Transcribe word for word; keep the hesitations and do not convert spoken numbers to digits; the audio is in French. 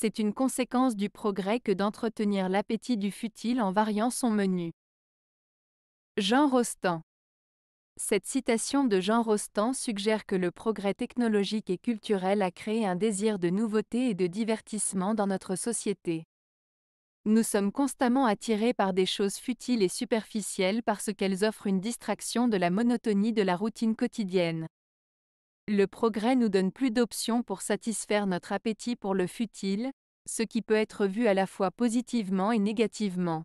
c'est une conséquence du progrès que d'entretenir l'appétit du futile en variant son menu. Jean Rostand. Cette citation de Jean Rostand suggère que le progrès technologique et culturel a créé un désir de nouveauté et de divertissement dans notre société. Nous sommes constamment attirés par des choses futiles et superficielles parce qu'elles offrent une distraction de la monotonie de la routine quotidienne. Le progrès nous donne plus d'options pour satisfaire notre appétit pour le futile, ce qui peut être vu à la fois positivement et négativement.